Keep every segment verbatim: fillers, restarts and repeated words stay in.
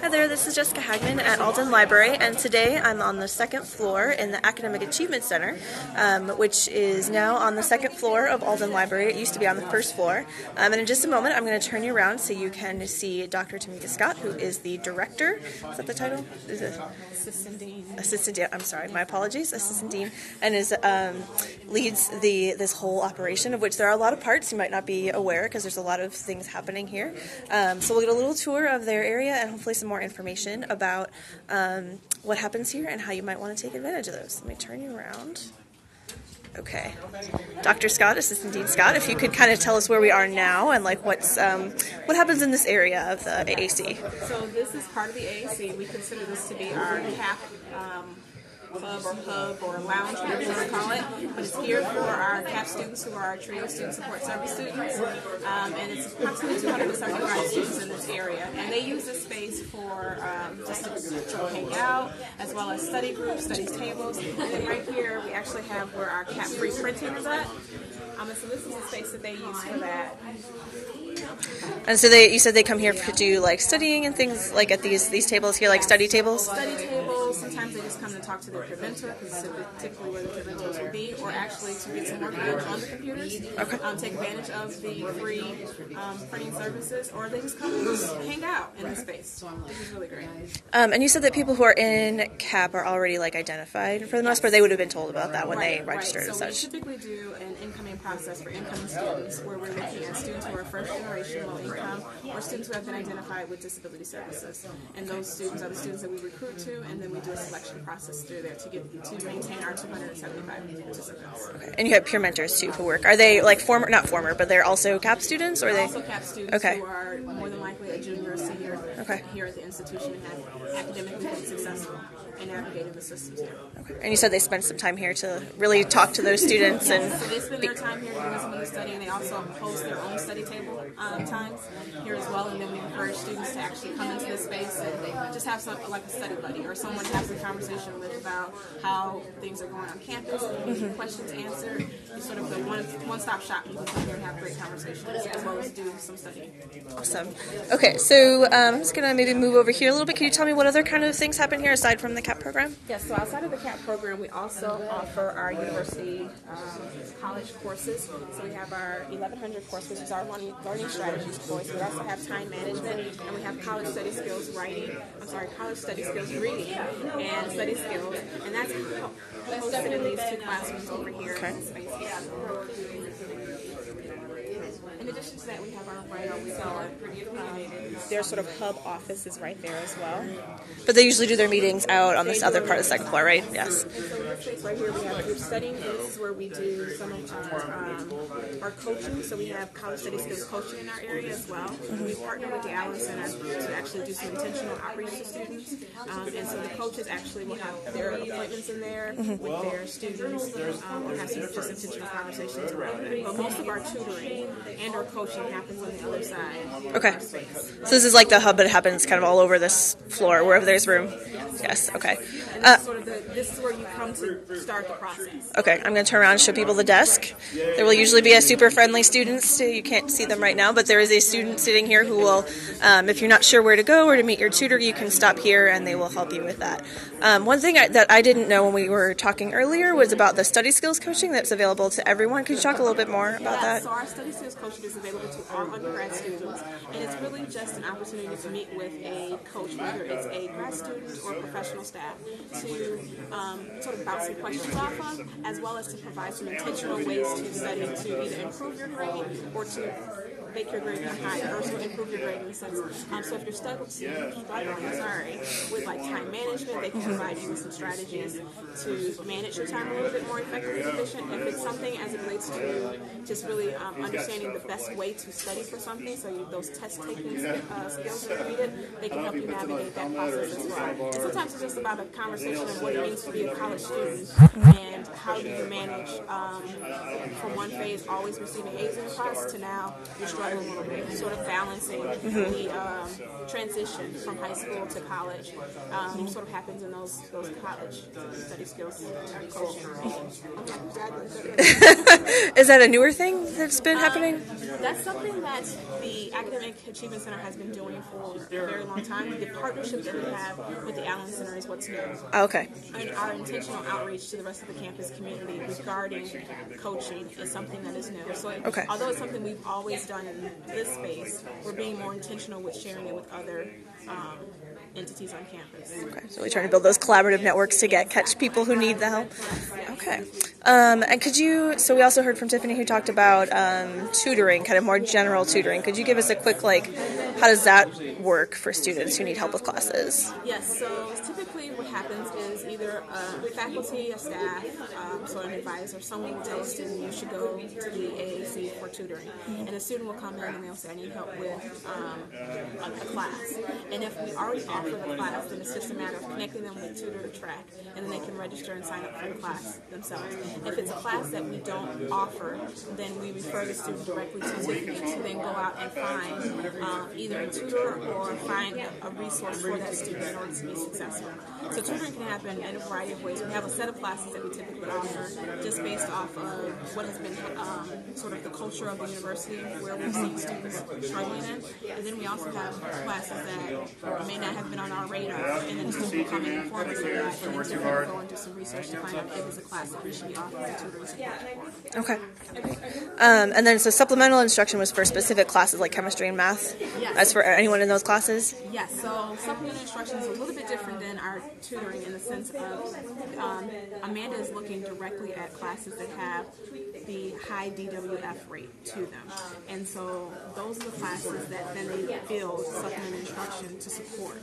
Hi there, this is Jessica Hagman at Alden Library, and today I'm on the second floor in the Academic Achievement Center, um, which is now on the second floor of Alden Library. It used to be on the first floor. Um, and in just a moment, I'm going to turn you around so you can see Doctor Tamekia Scott, who is the director. Is that the title? Is it? Assistant Dean. Assistant Dean. I'm sorry, my apologies. Assistant Dean, and is um, leads the this whole operation, of which there are a lot of parts you might not be aware because there's a lot of things happening here. Um, so we'll get a little tour of their area and hopefully some more information about um, what happens here and how you might want to take advantage of those. Let me turn you around. Okay. Doctor Scott, Assistant Dean Scott, if you could kind of tell us where we are now and like what's um, what happens in this area of the A A C. So this is part of the A A C. We consider this to be our C A P um, club or hub or lounge, whatever you want to call it, but it's here for our C A P students who are our TRIO student support service students, um, and it's approximately two hundred seventy-five students in this area, and they use this space for um, just to hang out, as well as study groups, study tables, and then right here we actually have where our C A P free printing is at, um, and so this is the space that they use for that. And so they, you said they come here to do like studying and things like at these these tables here, like study tables? Study tables, sometimes they just come to talk to their preventer, because it's typically where the preventers will be, or actually to get some work done on the computers, okay. um, take advantage of the free um, printing services, or they just come and just hang out in the space, which is really great. Um, and you said that people who are in C A P are already like identified for the most part, they would have been told about that when right, they registered right. So and such. We typically do an incoming process for incoming students, where we're looking at students who are first generation low income, or students who have been identified with disability services, and those students are the students that we recruit to, and then we do a selection process through there to get to maintain our two hundred seventy-five participants. Okay. And you have peer mentors too who work. Are they like former, not former, but they're also C A P students, or are they also C A P students okay. who are more than likely a junior or senior okay. here at the institution and have academically been successful and navigated the systems there. Okay. And you said they spent some time here to really talk to those students yes. and. So they spend their time here doing some of the study, and they also host their own study table um, times here as well, and then we encourage students to actually come into this space and they just have some like a study buddy or someone to have some conversation with about how things are going on campus, mm-hmm. questions answered. It's sort of the one, one-stop shop. You can come here and have great conversations as well as do some studying. Awesome. Okay, so um, I'm just going to maybe move over here a little bit. Can you tell me what other kind of things happen here aside from the C A P program? Yes, yeah, so outside of the C A P program, we also offer our university um, college courses. So we have our eleven hundred course, which is our learning strategies course. We also have time management, and we have college study skills writing. I'm sorry, college study skills reading and study skills, and that's hosted in these two classrooms over here okay. in the space. In addition to that, we have our write-up, so um, their sort of hub office is right there as well. But they usually do their meetings out on they this other part of the second floor, right? Yes. And so in this space right here, we have group studying, and this is where we do some of our, um, our coaching. So we have college study skills coaching in our area as well. Mm-hmm. We partner with the Allen Center to actually do some intentional outreach to students. Um, and so the coaches actually will have their appointments in there mm-hmm. with their students, um, or have some just intentional conversations around that. But most of our tutoring and our coaching happens on the other side. Okay. So this is like the hub, but it happens kind of all over this floor, wherever there's room. Yes. yes. Okay. And uh, this, is sort of the, this is where you come to start the process. Okay. I'm going to turn around and show people the desk. There will usually be a super friendly student, so you can't see them right now, but there is a student sitting here who will, um, if you're not sure where to go or to meet your tutor, you can stop here and they will help you with that. Um, one thing I, that I didn't know when we were talking earlier was about the study skills coaching that's available to everyone. Could you talk a little bit more about yeah, that? So our study skills coaching is available to all undergrad students, and it's really just an opportunity to meet with a coach, whether it's a grad student or professional staff, to um, sort of bounce some questions off of, as well as to provide some intentional ways to study to either improve your grade or to make your grading higher, or to improve your grading sense. Um, so if you're stuck with, sorry, with like time management, they can provide you with some strategies to manage your time a little bit more effectively and efficient. If it's something as it relates to just really um, understanding the best way to study for something, so you, those test-taking uh, skills that are needed, they can help you navigate that process as well. And sometimes it's just about a conversation of what it means to be a college student and how do you manage um, from one phase always receiving A's in the class to now you're struggling a little bit, sort of balancing mm-hmm. the um, transition from high school to college, um, sort of happens in those those college study skills coaching. Is that a newer thing that's been happening? Um, that's something that the Academic Achievement Center has been doing for a very long time. The partnership that we have with the Allen Center is what's new. Oh, okay. And our intentional outreach to the rest of the campus community regarding coaching is something that is new. So it, okay. although it's something we've always done in this space, we're being more intentional with sharing it with other um, entities on campus. Okay. So we're trying to build those collaborative networks to get catch people who need the help. Okay. Um, and could you, so we also heard from Tiffany who talked about um, tutoring, kind of more general tutoring. Could you give us a quick, like, how does that work for students who need help with classes? Yes, so typically what happens is either a faculty, a staff, um, so an advisor, someone will tell a student you should go to the A A C for tutoring. And a student will come in and they'll say, I need help with um, a, a class. And if we already offer the class, then it's just a matter of connecting them with a tutor track, and then they can register and sign up for the class themselves. If it's a class that we don't offer, then we refer the student directly to Tiffany to then go out and find um, either a tutor or find a resource for that student in order to be successful. So tutoring can happen in a variety of ways. We have a set of classes that we typically offer just based off of what has been um, sort of the culture of the university where we've seen students struggling in. And then we also have classes that may not have been on our radar, and then the student will come in and inform us of that, and then we'll go and do some research to find out if it's a class that we should be offering tutoring support for. Okay. Um, and then so supplemental instruction was for specific classes like chemistry and math? Yes. That's for anyone in those classes? Yes. So supplemental instruction is a little bit different than our tutoring in the sense of um, Amanda is looking directly at classes that have the high D W F rate to them. And so those are the classes that then they build supplemental instruction to support.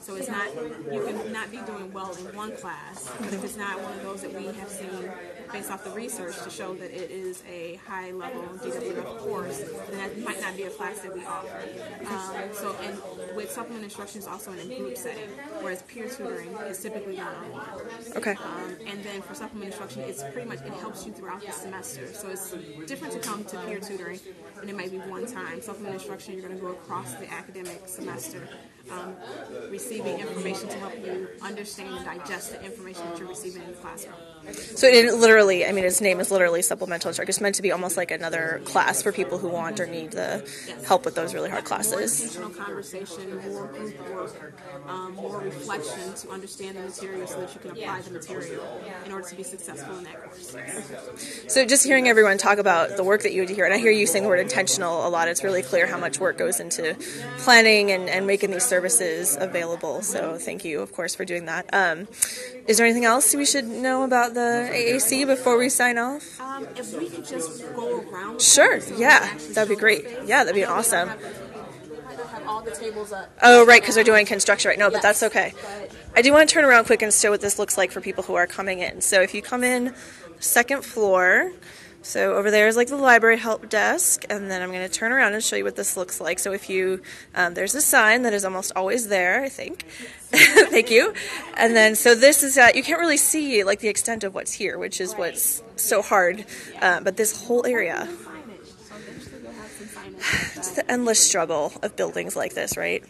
So it's not, you can not be doing well in one class, but if it's not one of those that we have seen based off the research to show that it is a high level D W F course, then that might not be a class that we offer. Um, so and with supplemental instruction is also in a group setting, whereas peer tutoring is typically not online. Okay. Um, and then for supplemental instruction, it's pretty much, it helps you throughout the semester. So it's different to come to peer tutoring, and it might be one time. Supplemental instruction, you're going to go across the academic semester, um, receiving information to help you understand and digest the information that you're receiving in the classroom. So it literally, I mean, its name is literally supplemental instruction. It's meant to be almost like another class for people who want or need the yes. help with those really hard classes. More intentional conversation, more group work, um, more reflection to understand the material so that you can apply the material in order to be successful in that course. So just hearing everyone talk about the work that you do here, and I hear you saying the word intentional a lot, it's really clear how much work goes into planning and, and making these services available. So thank you, of course, for doing that. Um, is there anything else we should know about the A A C before we sign off? Um, if we could just go around. Sure, so yeah, that'd be great. Space. Yeah, that'd be awesome. Have, have all the tables up. Oh, right, because they're doing construction right now, yes, but that's okay. But I do want to turn around quick and show what this looks like for people who are coming in. So if you come in second floor, so over there is like the library help desk, and then I'm going to turn around and show you what this looks like. So if you, um, there's a sign that is almost always there, I think. Thank you. And then so this is, uh, you can't really see like the extent of what's here, which is what's so hard, uh, but this whole area. It's the endless struggle of buildings like this, right?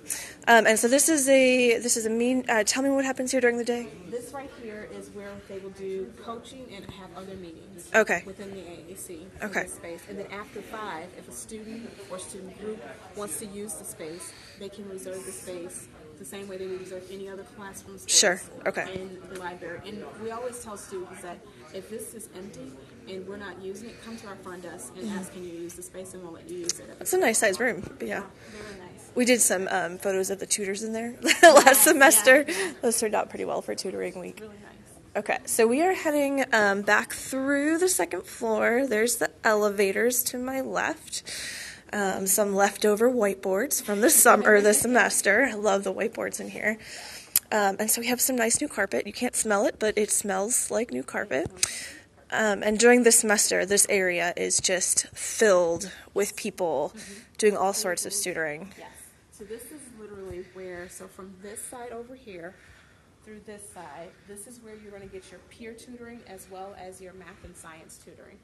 Um, and so this is a this is a mean. Uh, tell me what happens here during the day. This right here is where they will do coaching and have other meetings. Okay. Within the A A C. Okay. This space, and then after five, if a student or student group wants to use the space, they can reserve the space the same way they would reserve any other classroom space. Sure. Okay. In the library, and we always tell students that if this is empty and we're not using it, come to our front desk and ask, can you use the space, and we'll let you use it. It's a nice size room, but yeah. yeah very nice. We did some um, photos of the tutors in there last yeah, semester. Yeah, yeah. Those turned out pretty well for tutoring week. Really nice. Okay, so we are heading um, back through the second floor. There's the elevators to my left. Um, some leftover whiteboards from the summer or the semester. I love the whiteboards in here. Um, and so we have some nice new carpet. You can't smell it, but it smells like new carpet. Um, and during the semester, this area is just filled with people mm-hmm. doing all sorts of tutoring. Yes. So this is literally where, so from this side over here, through this side, this is where you're going to get your peer tutoring as well as your math and science tutoring.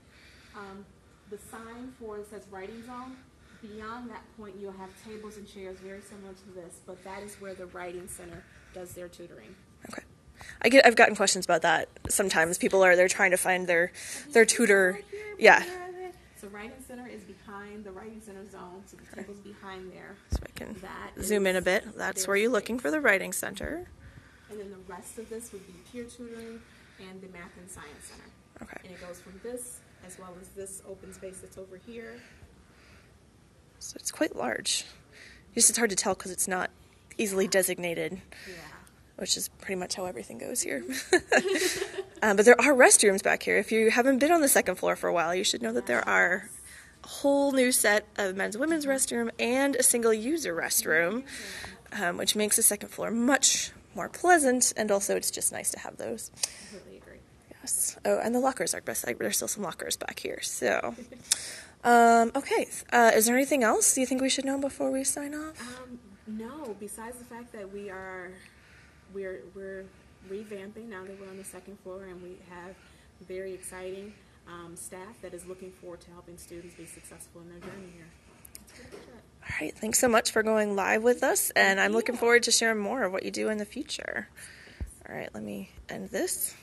Um, the sign for it says writing zone. Beyond that point, you'll have tables and chairs very similar to this, but that is where the writing center does their tutoring. Okay. I get, I've gotten questions about that. Sometimes people are, they're trying to find their, their tutor. Yeah. So writing center is behind the writing center zone, so the table's behind there. So I can that zoom in a bit. That's where you're looking for the writing center. And then the rest of this would be peer tutoring and the math and science center. Okay. And it goes from this as well as this open space that's over here. So it's quite large. Just it's hard to tell because it's not easily designated. Yeah. Which is pretty much how everything goes here. um, but there are restrooms back here. If you haven't been on the second floor for a while, you should know that there are a whole new set of men's and women's restroom and a single-user restroom, um, which makes the second floor much more pleasant, and also it's just nice to have those. I completely agree. Yes. Oh, and the lockers are best. There's still some lockers back here. So, um, okay. Uh, is there anything else you think we should know before we sign off? Um, no, besides the fact that we are... We're, we're revamping now that we're on the second floor, and we have very exciting um, staff that is looking forward to helping students be successful in their journey here. All right, thanks so much for going live with us, and I'm looking forward to sharing more of what you do in the future. All right, let me end this.